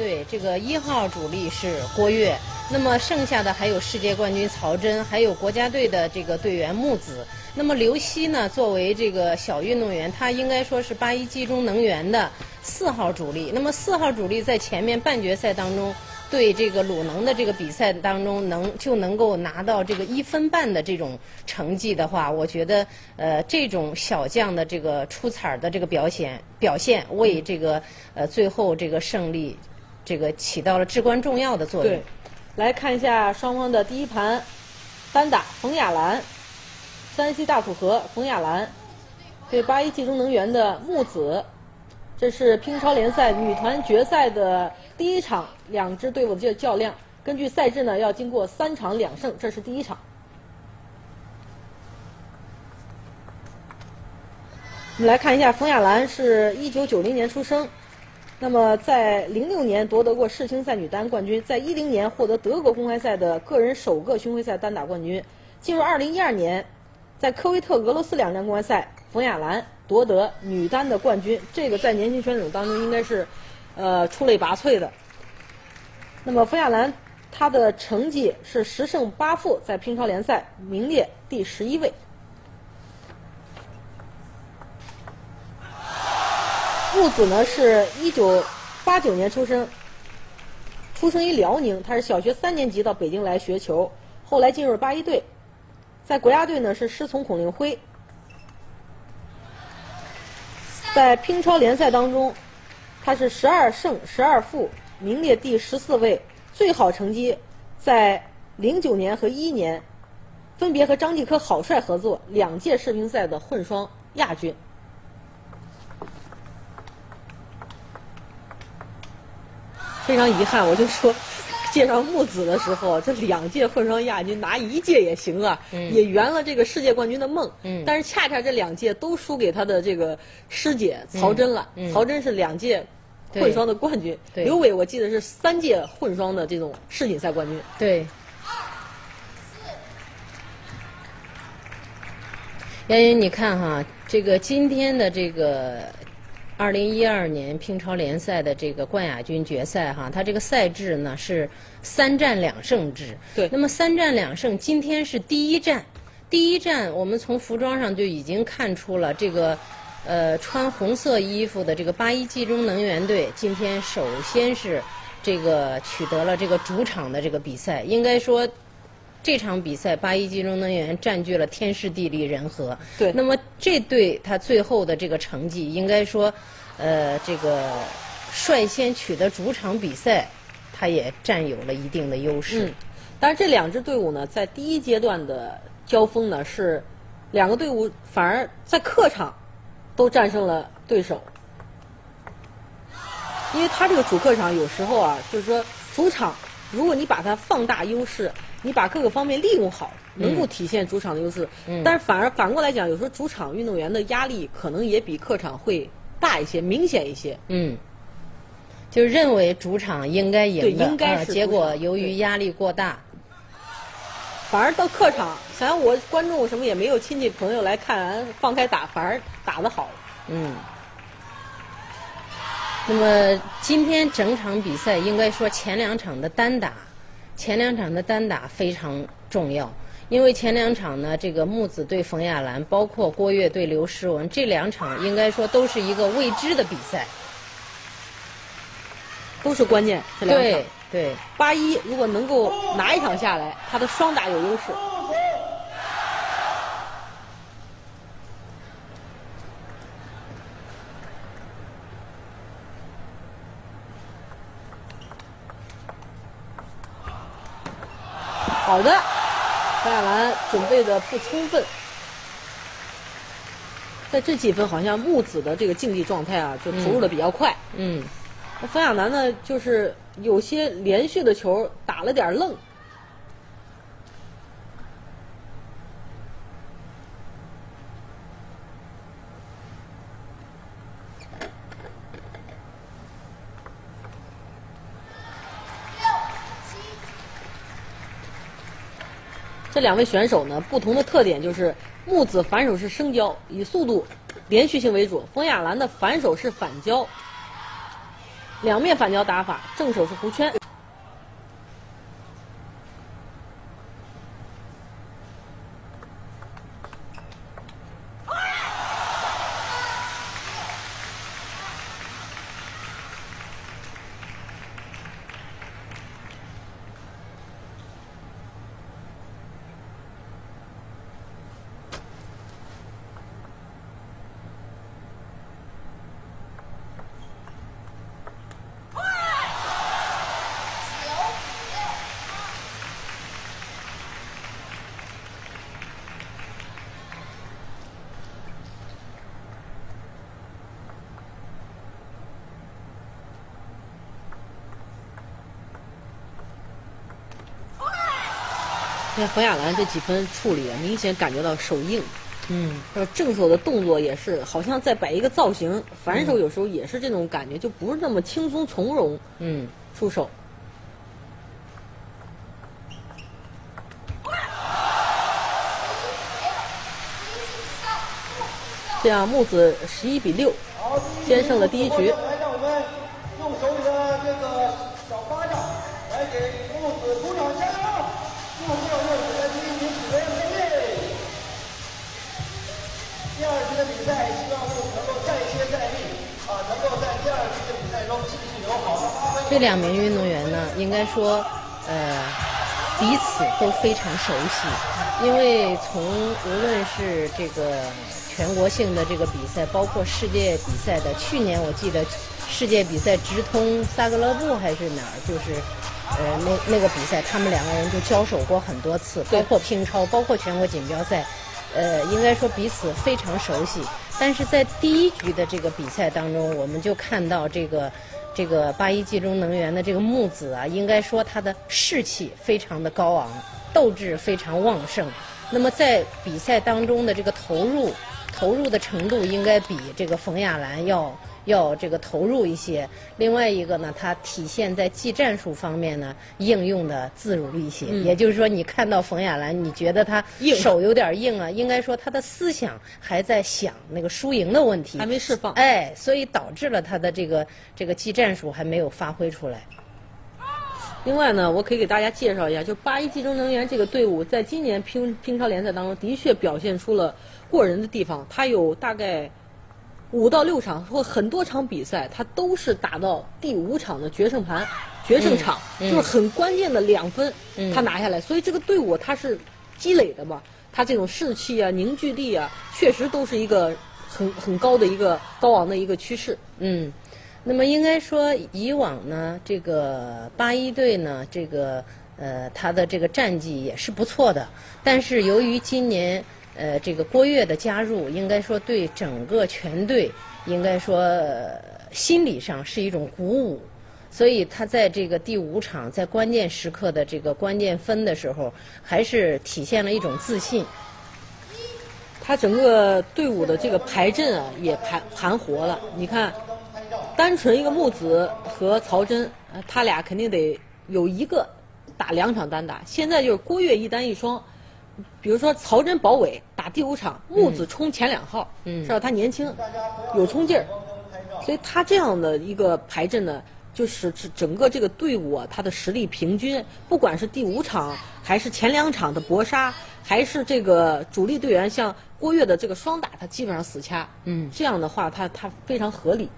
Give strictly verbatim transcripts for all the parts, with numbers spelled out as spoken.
队，这个一号主力是郭跃，那么剩下的还有世界冠军曹真，还有国家队的这个队员木子。那么刘希呢，作为这个小运动员，他应该说是八一集中能源的四号主力。那么四号主力在前面半决赛当中，对这个鲁能的这个比赛当中能就能够拿到这个一分半的这种成绩的话，我觉得呃这种小将的这个出彩的这个表现表现，为这个呃最后这个胜利这个起到了至关重要的作用。对，来看一下双方的第一盘单打，冯雅兰，山西大土河冯雅兰对八一冀中能源的木子。这是乒超联赛女团决赛的第一场，两支队伍的较量。根据赛制呢，要经过三场两胜，这是第一场。我们来看一下，冯雅兰是一九九零年出生，那么在零六年夺得过世青赛女单冠军，在一零年获得德国公开赛的个人首个巡回赛单打冠军。进入二零一二年，在科威特俄罗斯两站公开赛，冯雅兰夺得女单的冠军，这个在年轻选手当中应该是，呃，出类拔萃的。那么冯亚兰，她的成绩是十胜八负，在乒超联赛名列第十一位。木子呢是一九八九年出生，出生于辽宁，她是小学三年级到北京来学球，后来进入八一队，在国家队呢是师从孔令辉。在乒超联赛当中，他是十二胜十二负，名列第十四位。最好成绩在零九年和一一年，分别和张继科、郝帅合作两届世乒赛的混双亚军。非常遗憾，我就说介绍木子的时候，这两届混双亚军拿一届也行啊，嗯、也圆了这个世界冠军的梦。嗯、但是恰恰这两届都输给他的这个师姐曹真了。嗯嗯、曹真是两届混双的冠军，刘伟我记得是三届混双的这种世锦赛冠军。对。杨云，你看哈，这个今天的这个二零一二年乒超联赛的这个冠亚军决赛哈，它这个赛制呢是三战两胜制。对。那么三战两胜，今天是第一战，第一战我们从服装上就已经看出了这个，呃，穿红色衣服的这个八一冀中能源队今天首先是这个取得了这个主场的这个比赛，应该说。这场比赛，八一冀中能源占据了天时地利人和。对。那么，这对他最后的这个成绩，应该说，呃，这个率先取得主场比赛，他也占有了一定的优势。嗯。但是这两支队伍呢，在第一阶段的交锋呢，是两个队伍反而在客场都战胜了对手，因为他这个主客场有时候啊，就是说主场，如果你把它放大优势。你把各个方面利用好，能够体现主场的优势。嗯、但是反而反过来讲，有时候主场运动员的压力可能也比客场会大一些、明显一些。嗯，就认为主场应该赢的，应该是、呃、结果由于压力过大，反而到客场，想想我观众什么也没有，亲戚朋友来看，放开打，反而打得好。嗯。那么今天整场比赛，应该说前两场的单打。前两场的单打非常重要，因为前两场呢，这个木子对冯亚兰，包括郭跃对刘诗雯，这两场应该说都是一个未知的比赛，都是关键。这两场对对，八一如果能够拿一场下来，他的双打有优势。好的，冯亚兰准备的不充分，在这几分好像木子的这个竞技状态啊，就投入的比较快。嗯，那冯亚兰呢，就是有些连续的球打了点愣。这两位选手呢，不同的特点就是木子反手是升交，以速度、连续性为主；冯亚兰的反手是反交，两面反脚打法，正手是弧圈。 看冯亚兰这几分处理，明显感觉到手硬。嗯，正手的动作也是，好像在摆一个造型。反手有时候也是这种感觉，嗯、就不是那么轻松从容。嗯，出手。嗯、这样，木子十一比六，先胜了第一局。 这两名运动员呢，应该说，呃，彼此都非常熟悉，因为从无论是这个全国性的这个比赛，包括世界比赛的，去年我记得世界比赛直通萨格勒布还是哪儿，就是，呃，那那个比赛他们两个人就交手过很多次，包括乒超，包括全国锦标赛，呃，应该说彼此非常熟悉。但是在第一局的这个比赛当中，我们就看到这个。 这个八一冀中能源的这个木子啊，应该说他的士气非常的高昂，斗志非常旺盛。那么在比赛当中的这个投入，投入的程度应该比这个冯亚兰要要这个投入一些。另外一个呢，它体现在技战术方面呢，应用的自如一些。嗯、也就是说，你看到冯亚兰，你觉得他手有点硬啊，应该说他的思想还在想那个输赢的问题，还没释放。哎，所以导致了他的这个这个技战术还没有发挥出来。 另外呢，我可以给大家介绍一下，就八一冀中能源这个队伍，在今年乒乒超联赛当中，的确表现出了过人的地方。它有大概五到六场或很多场比赛，它都是打到第五场的决胜盘、决胜场，嗯嗯、就是很关键的两分，它拿下来。嗯、所以这个队伍它是积累的嘛，它这种士气啊、凝聚力啊，确实都是一个很很高的一个高昂的一个趋势。嗯。 那么应该说，以往呢，这个八一队呢，这个呃，他的这个战绩也是不错的。但是由于今年呃，这个郭跃的加入，应该说对整个全队，应该说、呃、心理上是一种鼓舞。所以他在这个第五场，在关键时刻的这个关键分的时候，还是体现了一种自信。 他整个队伍的这个排阵啊，也盘盘活了。你看，单纯一个木子和曹真，他俩肯定得有一个打两场单打。现在就是郭跃一单一双，比如说曹真保尾打第五场，木子冲前两号，嗯、是吧？他年轻，有冲劲儿，所以他这样的一个排阵呢。 就是整个这个队伍啊，他的实力平均，不管是第五场还是前两场的搏杀，还是这个主力队员像郭跃的这个双打，他基本上死掐。嗯，这样的话，他他非常合理。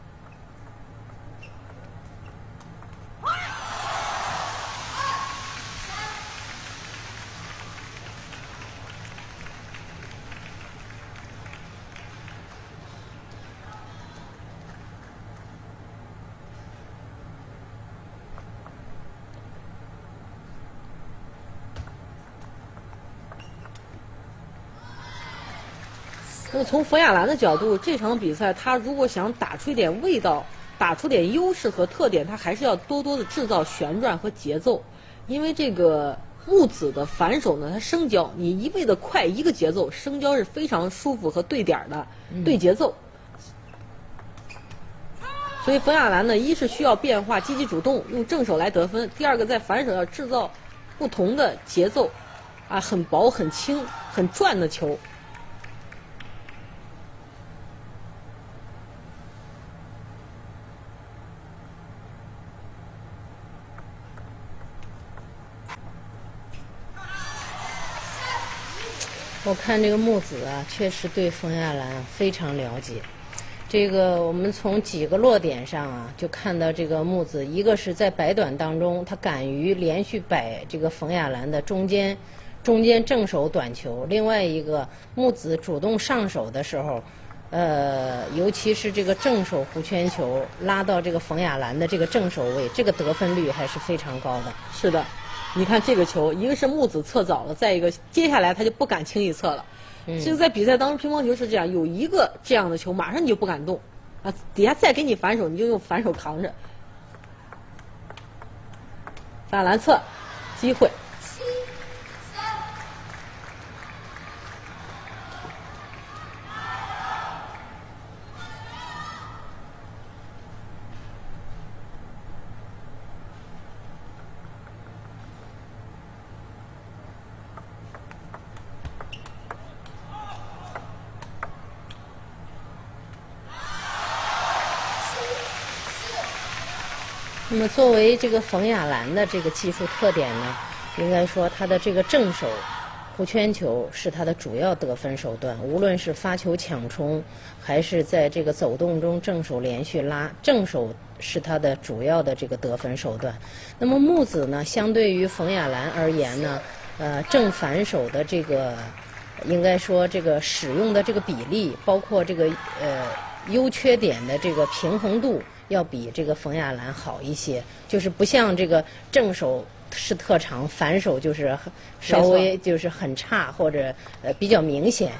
从冯亚兰的角度，这场比赛他如果想打出一点味道，打出点优势和特点，他还是要多多的制造旋转和节奏。因为这个木子的反手呢，他生胶，你一味的快一个节奏，生胶是非常舒服和对点的，嗯、对节奏。所以冯亚兰呢，一是需要变化，积极主动，用正手来得分；第二个，在反手要制造不同的节奏，啊，很薄、很轻、很转的球。我看这个木子啊，确实对冯亚兰非常了解。这个我们从几个落点上啊，就看到这个木子，一个是在百短当中，他敢于连续摆这个冯亚兰的中间中间正手短球；另外一个，木子主动上手的时候，呃，尤其是这个正手弧圈球拉到这个冯亚兰的这个正手位，这个得分率还是非常高的。是的。 你看这个球，一个是木子测早了，再一个接下来他就不敢轻易测了。嗯、所以在比赛当中，乒乓球是这样，有一个这样的球，马上你就不敢动，啊，底下再给你反手，你就用反手扛着。反篮测，机会。那么，作为这个冯亚兰的这个技术特点呢，应该说她的这个正手弧圈球是她的主要得分手段。无论是发球抢冲，还是在这个走动中正手连续拉，正手是她的主要的这个得分手段。那么木子呢，相对于冯亚兰而言呢，呃，正反手的这个应该说这个使用的这个比例，包括这个呃优缺点的这个平衡度。 要比这个冯亚兰好一些，就是不像这个正手是特长，反手就是稍微就是很差或者呃比较明显。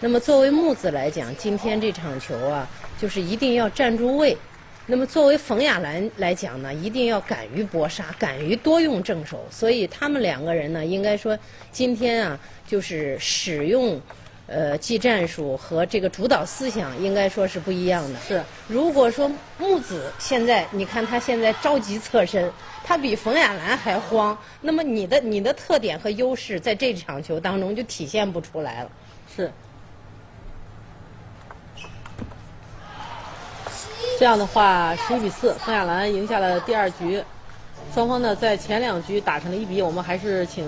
那么作为木子来讲，今天这场球啊，就是一定要站住位。那么作为冯亚兰来讲呢，一定要敢于搏杀，敢于多用正手。所以他们两个人呢，应该说今天啊，就是使用。 呃，技战术和这个主导思想应该说是不一样的。是，如果说木子现在，你看他现在着急侧身，他比冯亚兰还慌。那么你的你的特点和优势在这场球当中就体现不出来了。是。这样的话，十一比四，冯亚兰赢下了第二局。双方呢，在前两局打成了一比一，我们还是请。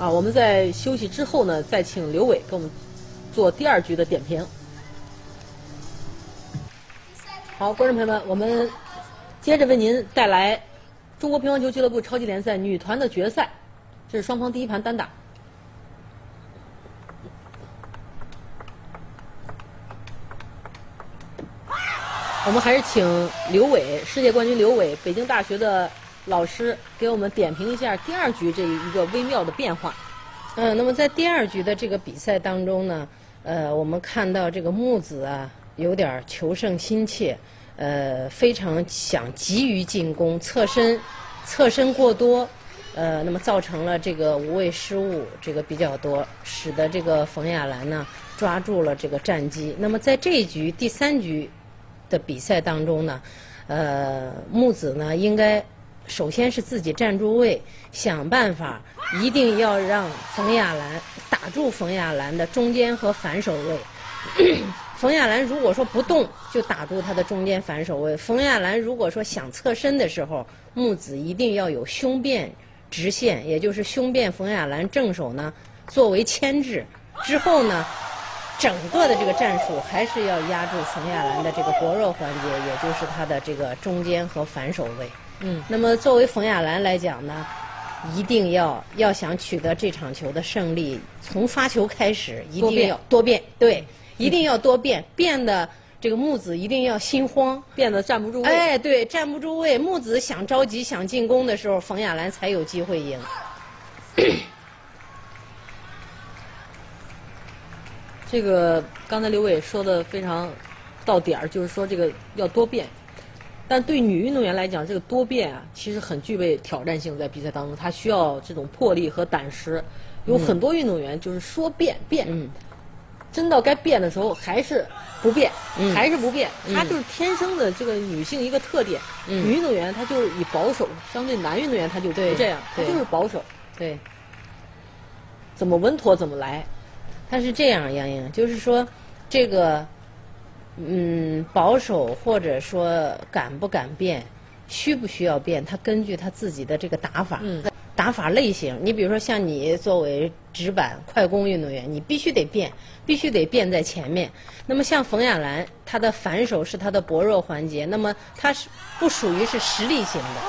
啊，我们在休息之后呢，再请刘伟给我们做第二局的点评。好，观众朋友们，我们接着为您带来中国乒乓球俱乐部超级联赛女团的决赛，这是双方第一盘单打。我们还是请刘伟，世界冠军刘伟，北京大学的。 老师给我们点评一下第二局这一个微妙的变化。嗯，那么在第二局的这个比赛当中呢，呃，我们看到这个木子啊，有点求胜心切，呃，非常想急于进攻，侧身侧身过多，呃，那么造成了这个无谓失误，这个比较多，使得这个冯亚兰呢抓住了这个战机。那么在这一局第三局的比赛当中呢，呃，木子呢应该。 首先是自己站住位，想办法，一定要让冯亚兰打住冯亚兰的中间和反手位。冯亚兰如果说不动，就打住她的中间反手位。冯亚兰如果说想侧身的时候，木子一定要有胸变直线，也就是胸变冯亚兰正手呢作为牵制。之后呢，整个的这个战术还是要压住冯亚兰的这个薄弱环节，也就是她的这个中间和反手位。 嗯，那么作为冯亚兰来讲呢，一定要要想取得这场球的胜利，从发球开始一定要多变，对，一定要多变，变的这个木子一定要心慌，变得站不住位。哎，对，站不住位，木子想着急想进攻的时候，冯亚兰才有机会赢。这个刚才刘伟说的非常到点儿，就是说这个要多变。 但对女运动员来讲，这个多变啊，其实很具备挑战性。在比赛当中，她需要这种魄力和胆识。有很多运动员就是说变变，嗯、真到该变的时候还是不变，嗯、还是不变。她就是天生的这个女性一个特点。嗯、女运动员她就是以保守，相对男运动员她就不这样，她就是保守。对，怎么稳妥怎么来。她是这样，杨颖，就是说这个。 嗯，保守或者说敢不敢变，需不需要变，他根据他自己的这个打法。嗯。打法类型。你比如说像你作为直板快攻运动员，你必须得变，必须得变在前面。那么像冯亚兰，她的反手是她的薄弱环节，那么她是不属于是实力型的，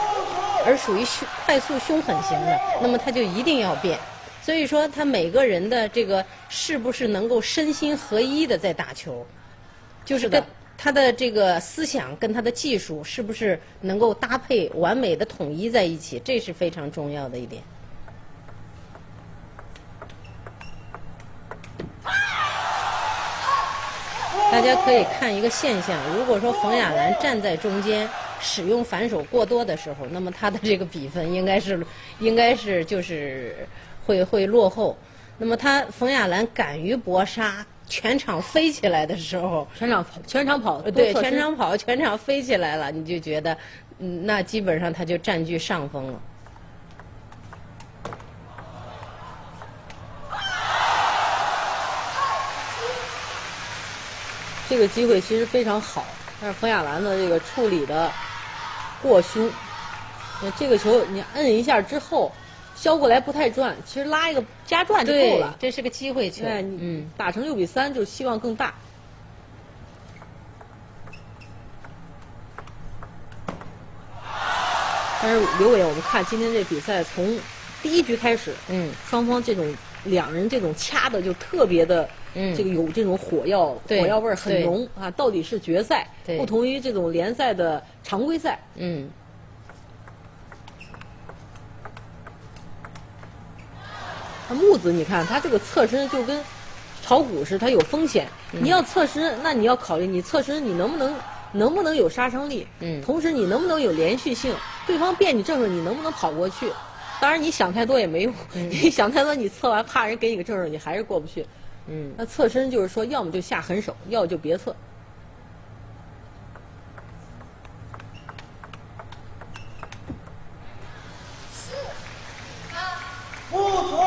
而属于凶快速凶狠型的，那么她就一定要变。所以说，他每个人的这个是不是能够身心合一的在打球，就是跟他的这个思想跟他的技术是不是能够搭配完美的统一在一起，这是非常重要的一点。大家可以看一个现象，如果说冯亚兰站在中间使用反手过多的时候，那么他的这个比分应该是应该是就是。会会落后，那么他冯亚兰敢于搏杀，全场飞起来的时候，全场跑，全场跑，对，全场跑，全场飞起来了，你就觉得，嗯，那基本上他就占据上风了。这个机会其实非常好，但是冯亚兰的这个处理的过凶，那这个球你摁一下之后。削过来不太转，其实拉一个加转就够了。这是个机会球。对，嗯，打成六比三就希望更大。但是刘伟，我们看今天这比赛从第一局开始，嗯，双方这种两人这种掐的就特别的，嗯，这个有这种火药火药味很浓啊。到底是决赛，不同于这种联赛的常规赛，嗯。木子，你看他这个侧身就跟炒股似的，他有风险。你要侧身，那你要考虑你侧身你能不能能不能有杀伤力，嗯，同时你能不能有连续性？对方变你正手，你能不能跑过去？当然你想太多也没用，嗯、你想太多，你侧完怕人给你个正手，你还是过不去。嗯，那侧身就是说，要么就下狠手，要么就别侧。不错。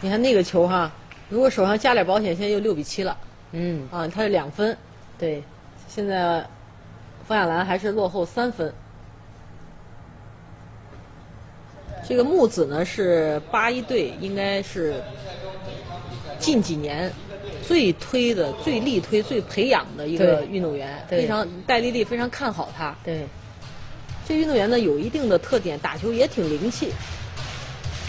你看那个球哈，如果手上加点保险，现在又六比七了。嗯，啊，他是两分，对，现在冯亚兰还是落后三分。这个木子呢是八一队，应该是近几年最推的、最力推、最培养的一个运动员，非常戴丽丽非常看好他。对，这运动员呢有一定的特点，打球也挺灵气。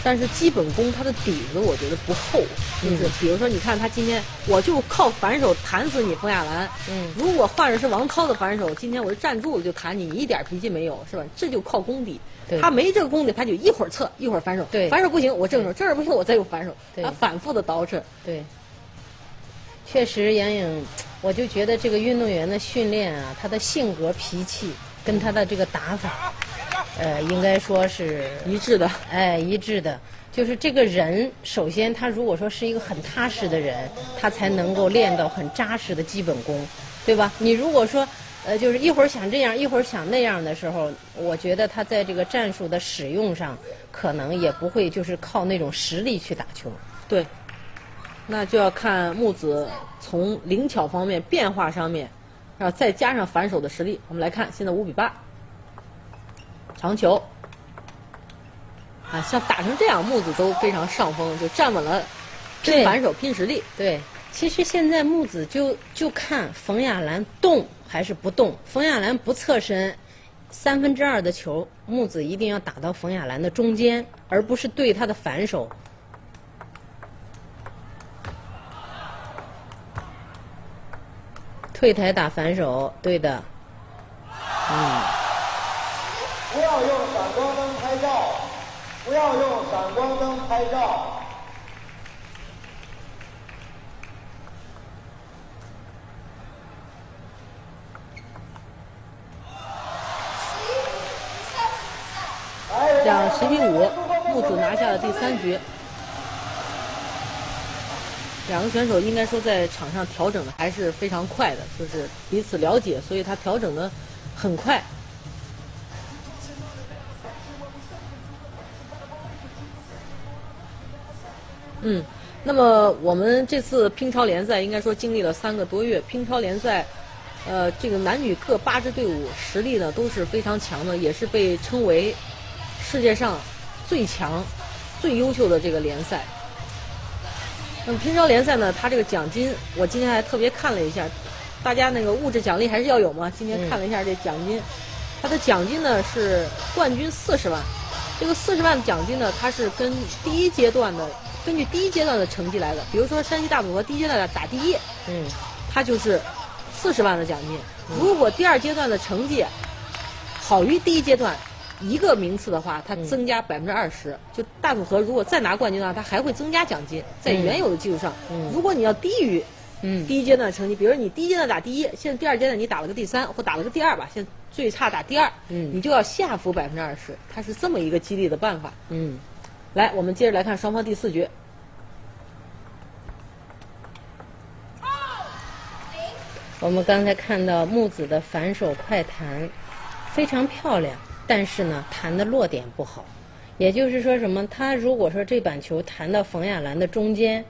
但是基本功他的底子我觉得不厚，就是比如说你看他今天我就靠反手弹死你冯亚兰，嗯，如果换着是王涛的反手，今天我是站住了就弹你，一点脾气没有是吧？这就靠功底，他没这个功底他就一会儿侧一会儿反手，对，反手不行我正手，正手不行我再用反手，他反复的捯饬。对，确实杨颖，我就觉得这个运动员的训练啊，他的性格脾气跟他的这个打法。呃，应该说是一致的，哎，一致的，就是这个人，首先他如果说是一个很踏实的人，他才能够练到很扎实的基本功，对吧？你如果说，呃，就是一会儿想这样，一会儿想那样的时候，我觉得他在这个战术的使用上，可能也不会就是靠那种实力去打球。对，那就要看木子从灵巧方面、变化上面，然后再加上反手的实力。我们来看，现在五比八。长球，啊，像打成这样，木子都非常上风，就站稳了，拼反手，拼实力。对，其实现在木子就就看冯亚兰动还是不动。冯亚兰不侧身，三分之二的球，木子一定要打到冯亚兰的中间，而不是对他的反手。退台打反手，对的。嗯。不要用闪光灯拍照，不要用闪光灯拍照。两十比五，木子拿下了第三局。两个选手应该说在场上调整的还是非常快的，就是彼此了解，所以他调整的很快。 嗯，那么我们这次乒超联赛应该说经历了三个多月。乒超联赛，呃，这个男女各八支队伍实力呢都是非常强的，也是被称为世界上最强、最优秀的这个联赛。那么乒超联赛呢，它这个奖金，我今天还特别看了一下，大家那个物质奖励还是要有嘛。今天看了一下这奖金，它的奖金呢是冠军四十万，这个四十万的奖金呢，它是跟第一阶段的。 根据第一阶段的成绩来的，比如说山西大组合第一阶段打第一，嗯，他就是四十万的奖金。如果第二阶段的成绩好于第一阶段一个名次的话，它增加百分之二十。就大组合如果再拿冠军的话，它还会增加奖金，在原有的基础上。嗯、如果你要低于第一阶段的成绩，比如说你第一阶段打第一，现在第二阶段你打了个第三或打了个第二吧，现在最差打第二，嗯，你就要下浮百分之二十。它是这么一个激励的办法，嗯。 来，我们接着来看双方第四局。我们刚才看到木子的反手快弹非常漂亮，但是呢，弹的落点不好。也就是说，什么？他如果说这板球弹到冯亚兰的中间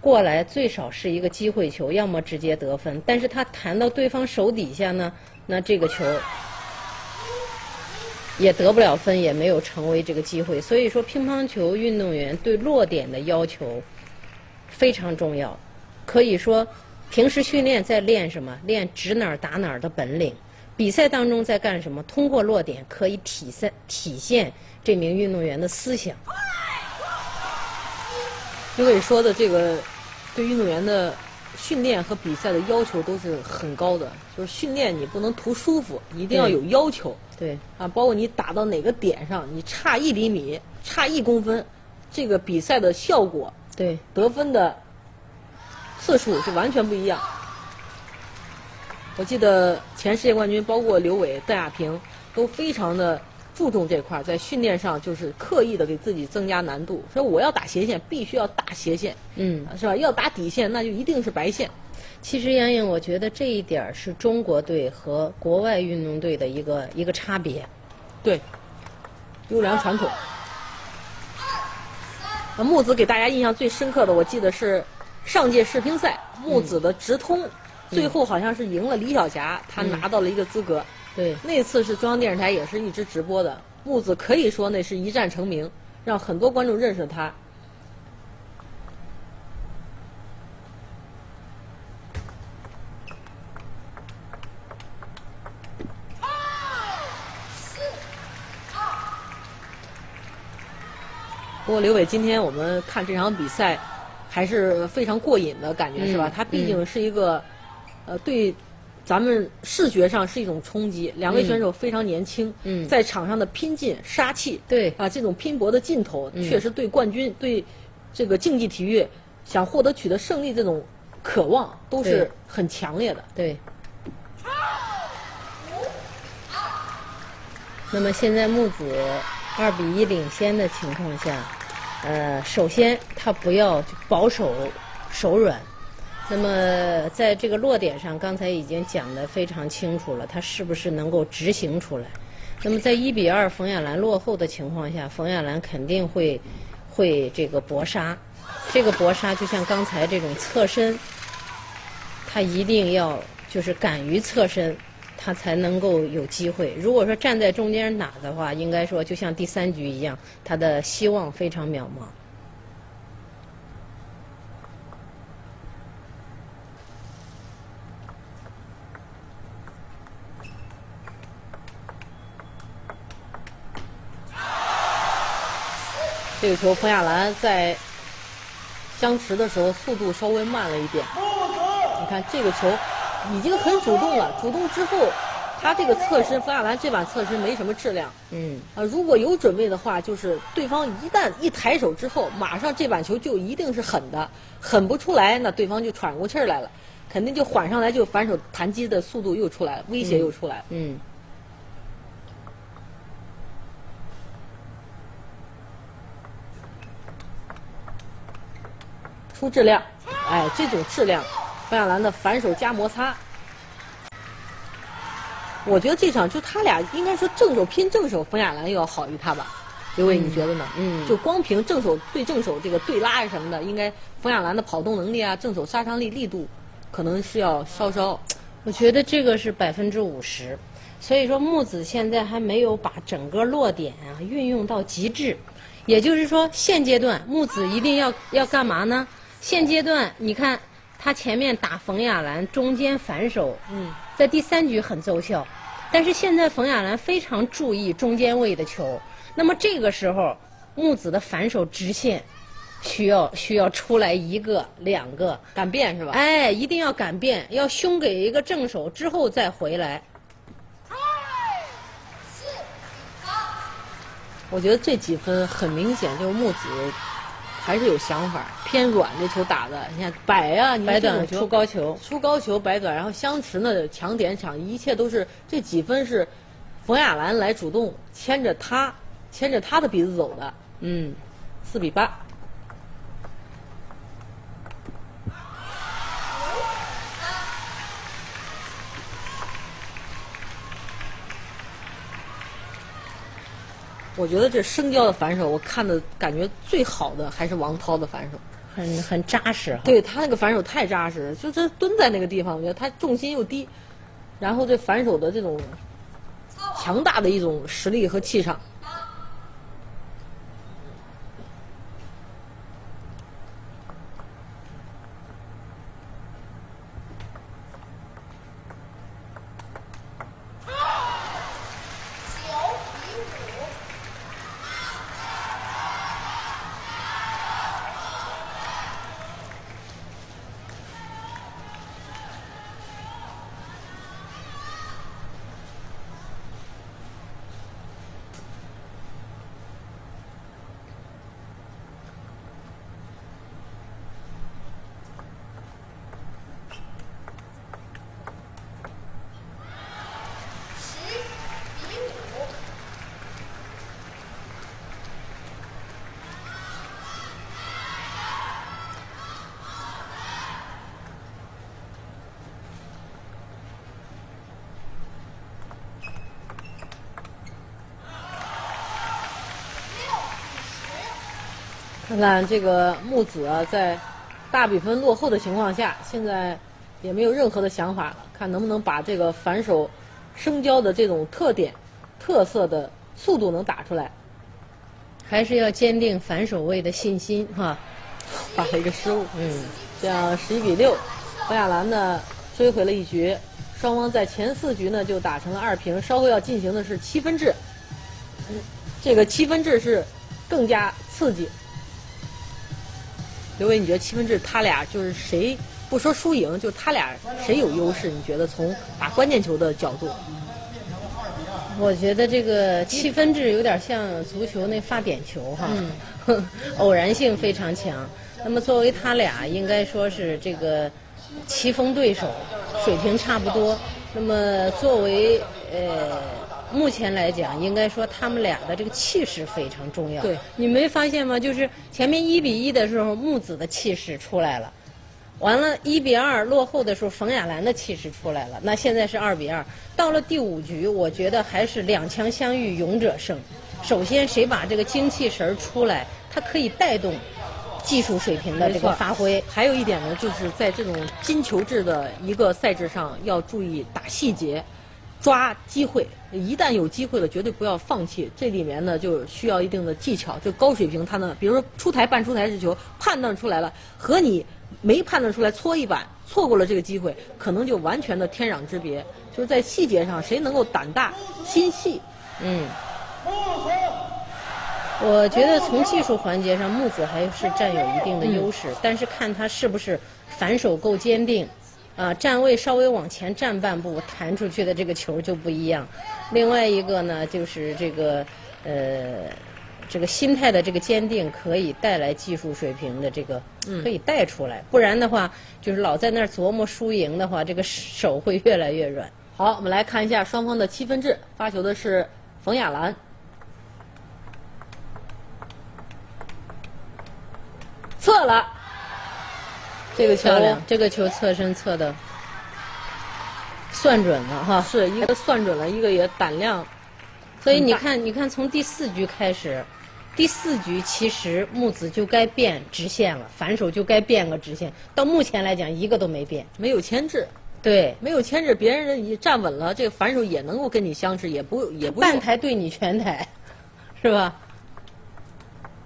过来，最少是一个机会球，要么直接得分。但是他弹到对方手底下呢，那这个球。 也得不了分，也没有成为这个机会。所以说，乒乓球运动员对落点的要求非常重要。可以说，平时训练在练什么？练指哪儿打哪儿的本领。比赛当中在干什么？通过落点可以体现体现这名运动员的思想。刘伟说的这个，对运动员的训练和比赛的要求都是很高的。就是训练你不能图舒服，一定要有要求。嗯 对啊，包括你打到哪个点上，你差一厘米、差一公分，这个比赛的效果、对得分的次数就完全不一样。我记得前世界冠军包括刘伟、邓亚萍都非常的注重这块，在训练上就是刻意的给自己增加难度，说我要打斜线，必须要打斜线，嗯，是吧？要打底线，那就一定是白线。 其实杨颖，我觉得这一点是中国队和国外运动队的一个一个差别。对，优良传统。那木子给大家印象最深刻的，我记得是上届世乒赛，木子的直通，嗯、最后好像是赢了李晓霞，她拿到了一个资格。对、嗯，那次是中央电视台也是一直直播的，木子可以说那是一战成名，让很多观众认识她。 不过刘伟，今天我们看这场比赛还是非常过瘾的感觉，嗯、是吧？他毕竟是一个，嗯、呃，对咱们视觉上是一种冲击。两位选手非常年轻，嗯、在场上的拼劲、杀气，对啊，这种拼搏的劲头，嗯、确实对冠军、对这个竞技体育想获得取得胜利这种渴望都是很强烈的。对。对那么现在木子二比一领先的情况下。 呃，首先他不要保守、手软。那么在这个落点上，刚才已经讲得非常清楚了，他是不是能够执行出来？那么在一比二冯亚兰落后的情况下，冯亚兰肯定会会这个搏杀。这个搏杀就像刚才这种侧身，他一定要就是敢于侧身，他才能够有机会。如果说站在中间打的话，应该说就像第三局一样，他的希望非常渺茫。这个球，冯亚兰在相持的时候速度稍微慢了一点。你看这个球。 已经很主动了，主动之后，他这个侧身，冯亚兰这把侧身没什么质量。嗯，啊，如果有准备的话，就是对方一旦一抬手之后，马上这板球就一定是狠的，狠不出来，那对方就喘过气儿来了，肯定就缓上来，就反手弹击的速度又出来了，威胁又出来了。嗯。嗯 出质量。哎，这种质量，冯亚兰的反手加摩擦，我觉得这场就他俩应该说正手拼正手，冯亚兰要好于他吧。刘伟，你觉得呢？嗯，就光凭正手对正手这个对拉什么的，应该冯亚兰的跑动能力啊，正手杀伤力力度，可能是要稍稍。我觉得这个是百分之五十，所以说木子现在还没有把整个落点啊运用到极致，也就是说现阶段木子一定要要干嘛呢？现阶段你看他前面打冯亚兰中间反手，嗯，在第三局很奏效，但是现在冯亚兰非常注意中间位的球。那么这个时候，木子的反手直线需要需要出来一个两个敢变是吧？哎，一定要敢变，要凶给一个正手之后再回来。二四八，我觉得这几分很明显就是木子还是有想法，偏软这球打的，你看摆啊，你看短出高球，出高球摆短，然后相持呢抢点抢，一切都是这几分是冯亚兰来主动牵着他。牵着他的鼻子走的，嗯，四比八。我觉得这生胶的反手，我看的感觉最好的还是王涛的反手，很很扎实。对他那个反手太扎实，就这蹲在那个地方，我觉得他重心又低，然后这反手的这种强大的一种实力和气场。看看这个木子啊，在大比分落后的情况下，现在也没有任何的想法了，看能不能把这个反手生胶的这种特点、特色的速度能打出来，还是要坚定反手位的信心哈。犯了一个失误，嗯，这样十一比六，冯亚兰呢追回了一局，双方在前四局呢就打成了二平，稍后要进行的是七分制，嗯，这个七分制是更加刺激。刘伟，你觉得七分制他俩就是谁不说输赢，就他俩谁有优势？你觉得从打关键球的角度，我觉得这个七分制有点像足球那发点球哈，嗯、偶然性非常强。那么作为他俩，应该说是这个棋逢对手，水平差不多。那么作为呃。目前来讲，应该说他们俩的这个气势非常重要。对，你没发现吗？就是前面一比一的时候，木子的气势出来了；完了，一比二落后的时候，冯亚兰的气势出来了。那现在是二比二，到了第五局，我觉得还是两强相遇，勇者胜。首先，谁把这个精气神出来，他可以带动技术水平的这个发挥。还有一点呢，就是在这种金球制的一个赛制上，要注意打细节。抓机会，一旦有机会了，绝对不要放弃。这里面呢，就需要一定的技巧，就高水平他呢，比如说出台半出台是球，判断出来了，和你没判断出来搓一板，错过了这个机会，可能就完全的天壤之别。就是在细节上，谁能够胆大心细？嗯，我觉得从技术环节上，木子还是占有一定的优势，嗯、但是看他是不是反手够坚定。啊，站位稍微往前站半步，弹出去的这个球就不一样。另外一个呢，就是这个呃，这个心态的这个坚定，可以带来技术水平的这个，可以带出来。不然的话，就是老在那儿琢磨输赢的话，这个手会越来越软。好，我们来看一下双方的七分制，发球的是冯亚兰。侧了，这个球，这个球侧身侧的算准了哈，是一个算准了，一个也胆量。所以你看，你看从第四局开始，第四局其实木子就该变直线了，反手就该变个直线。到目前来讲，一个都没变，没有牵制。 对，没有牵制，别人你站稳了，这个反手也能够跟你相持，也不也不半台对你全台，是吧？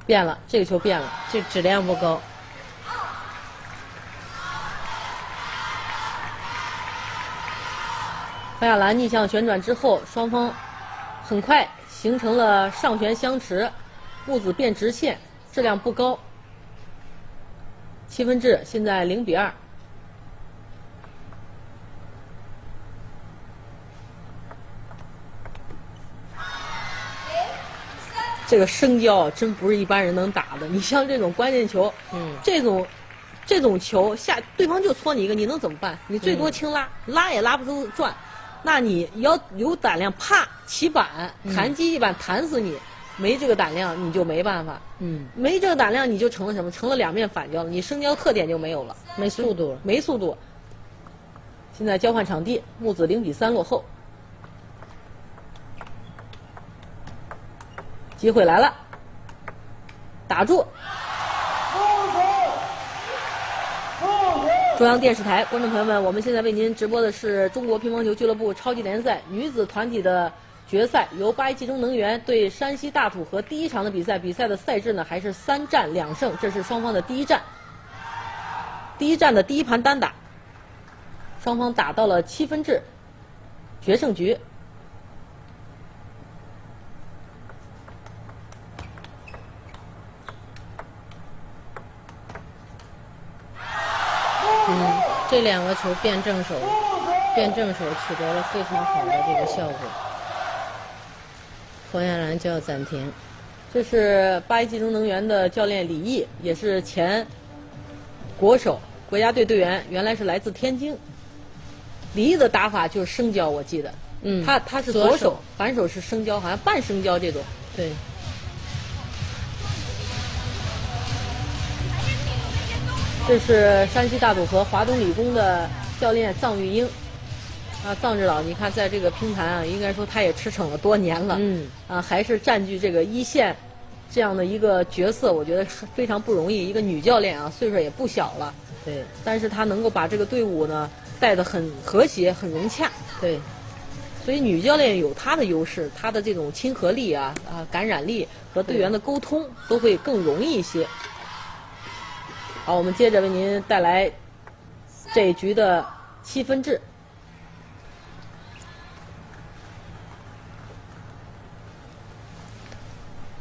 变了，这个球变了，这质量不高。法亚兰逆向旋转之后，双方很快形成了上旋相持，木子变直线，质量不高。七分制，现在零比二。 这个生胶真不是一般人能打的。你像这种关键球，嗯，这种，这种球下对方就搓你一个，你能怎么办？你最多轻拉，嗯、拉也拉不出转。那你要有胆量，啪起板弹击一板弹死你。没这个胆量，你就没办法。嗯，没这个胆量，你就成了什么？成了两面反胶了。你生胶特点就没有了，没速度，没速度。现在交换场地，木子零比三落后。 机会来了，打住！中央电视台观众朋友们，我们现在为您直播的是中国乒乓球俱乐部超级联赛女子团体的决赛，由八一冀中能源对山西大土河第一场的比赛。比赛的赛制呢还是三战两胜，这是双方的第一战。第一战的第一盘单打，双方打到了七分制，决胜局。 这两个球变正手，变正手取得了非常好的这个效果。冯亚兰就要暂停。这是八一冀中能源的教练李毅，也是前国手、国家队队员，原来是来自天津。李毅的打法就是生胶，我记得，嗯，他他是左手，反手是生胶，好像半生胶这种。对。 这是山西大土河华东理工的教练臧玉英，啊，臧指导，你看在这个乒坛啊，应该说他也驰骋了多年了，嗯，啊，还是占据这个一线这样的一个角色，我觉得是非常不容易。一个女教练啊，岁数也不小了，对，但是她能够把这个队伍呢带得很和谐、很融洽，对，所以女教练有她的优势，她的这种亲和力啊、啊感染力和队员的沟通都会更容易一些。 好，我们接着为您带来这一局的七分制。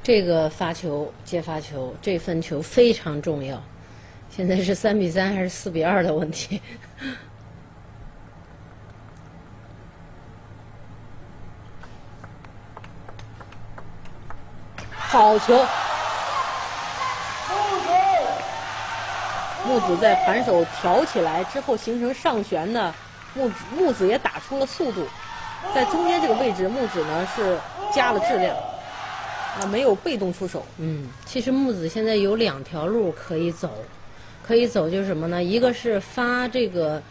这个发球、接发球，这分球非常重要。现在是三比三还是四比二的问题？好球！ 木子在反手挑起来之后形成上旋呢，木木子也打出了速度，在中间这个位置木子呢是加了质量，啊没有被动出手。嗯，其实木子现在有两条路可以走，可以走就是什么呢？一个是发这个，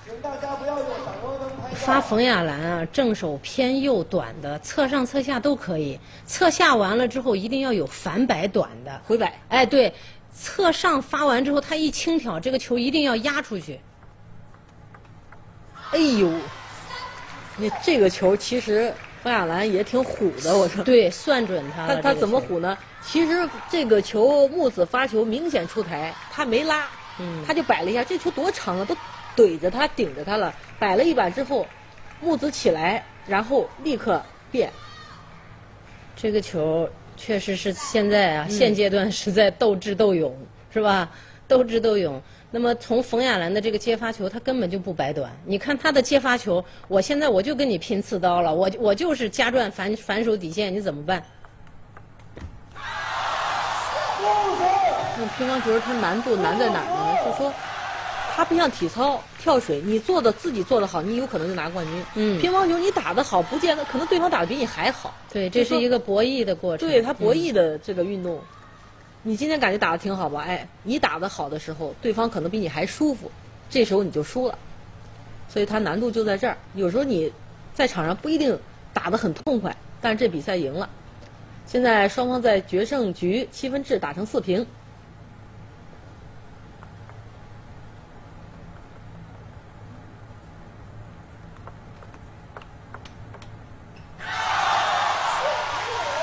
发冯亚兰啊正手偏右短的，侧上侧下都可以。侧下完了之后一定要有反摆短的回摆。哎，对。 侧上发完之后，他一轻挑，这个球一定要压出去。哎呦，你这个球其实冯亚兰也挺虎的，我说。对，算准他了。他他怎么虎呢？其实这个球木子发球明显出台，他没拉，嗯、他就摆了一下。这球多长啊，都怼着他顶着他了。摆了一板之后，木子起来，然后立刻变。这个球。 确实是现在啊，现阶段是在斗智斗勇，嗯、是吧？斗智斗勇。那么从冯亚兰的这个接发球，他根本就不摆短。你看他的接发球，我现在我就跟你拼刺刀了，我我就是加转反反手底线，你怎么办？那乒乓球它难度难在哪儿呢？就说它不像体操、跳水，你做的自己做的好，你有可能就拿冠军。嗯，乒乓球你打得好，不见得可能对方打得比你还好。 对，这是一个博弈的过程。对他博弈的这个运动，嗯、你今天感觉打得挺好吧？哎，你打得好的时候，对方可能比你还舒服。这时候你就输了。所以它难度就在这儿。有时候你在场上不一定打得很痛快，但是这比赛赢了。现在双方在决胜局七分制打成四平。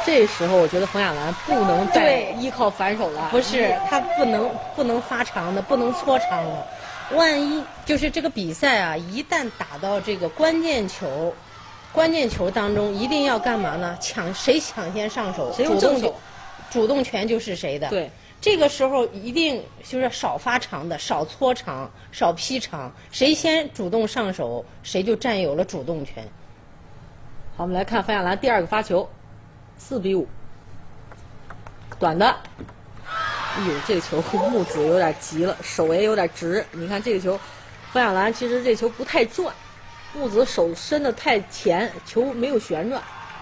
这时候我觉得冯亚兰不能再依靠反手了，不是她不能不能发长的，不能搓长的。万一就是这个比赛啊，一旦打到这个关键球，关键球当中一定要干嘛呢？抢谁抢先上手，谁主动手，主动权就是谁的。对，这个时候一定就是少发长的，少搓长，少劈长，谁先主动上手，谁就占有了主动权。好，我们来看冯亚兰第二个发球。 四比五，短的，哎呦，这个球木子有点急了，手也有点直。你看这个球，冯亚兰其实这球不太转，木子手伸的太前，球没有旋转。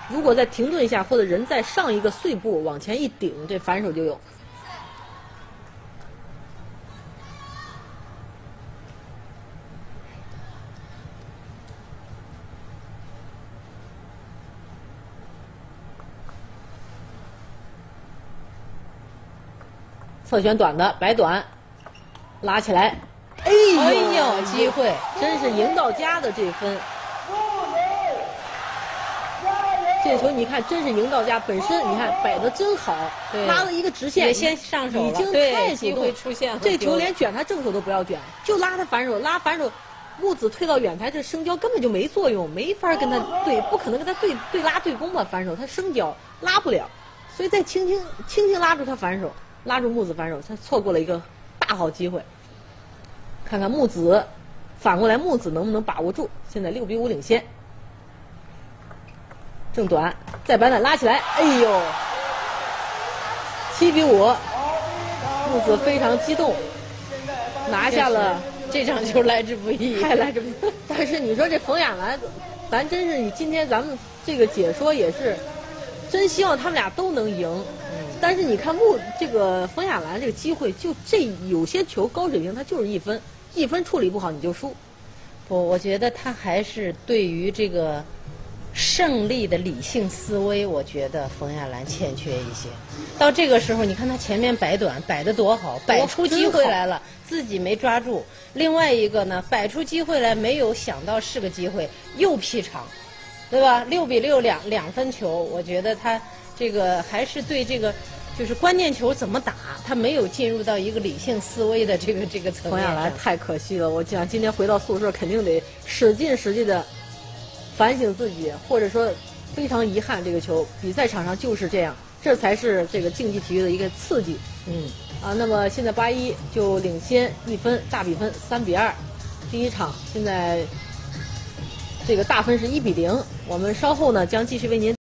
如果再停顿一下，或者人再上一个碎步往前一顶，这反手就有。侧旋短的白短，拉起来，哎呦，哎呦机会真是赢到家的这分。这球你看真是赢到家，本身你看摆的真好，拉了一个直线，先上手了，已经太主动。出现这球连卷他正手都不要卷，就拉他反手，拉反手，木子退到远台，这生交根本就没作用，没法跟他对，不可能跟他对对拉对攻吧，反手他生交拉不了，所以再轻轻轻轻拉住他反手。 拉住木子反手，他错过了一个大好机会。看看木子，反过来木子能不能把握住？现在六比五领先。正短，再白短拉起来，哎呦，七比五，木子非常激动，拿下了这场球，来之不易，太来之不易。但是你说这冯亚兰，咱真是你今天咱们这个解说也是，真希望他们俩都能赢。 但是你看木这个冯亚兰这个机会，就这有些球高水平，它就是一分，一分处理不好你就输。不，我觉得他还是对于这个胜利的理性思维，我觉得冯亚兰欠缺一些。到这个时候，你看他前面摆短摆得多好，摆出机会来了，自己没抓住。另外一个呢，摆出机会来没有想到是个机会，又劈长，对吧？六比六两两分球，我觉得他。 这个还是对这个，就是关键球怎么打，他没有进入到一个理性思维的这个这个层面。冯亚兰太可惜了，我讲今天回到宿舍肯定得使劲使劲的反省自己，或者说非常遗憾这个球比赛场上就是这样，这才是这个竞技体育的一个刺激。嗯，啊，那么现在八一就领先一分，大比分三比二，第一场现在这个大分是一比零，我们稍后呢将继续为您。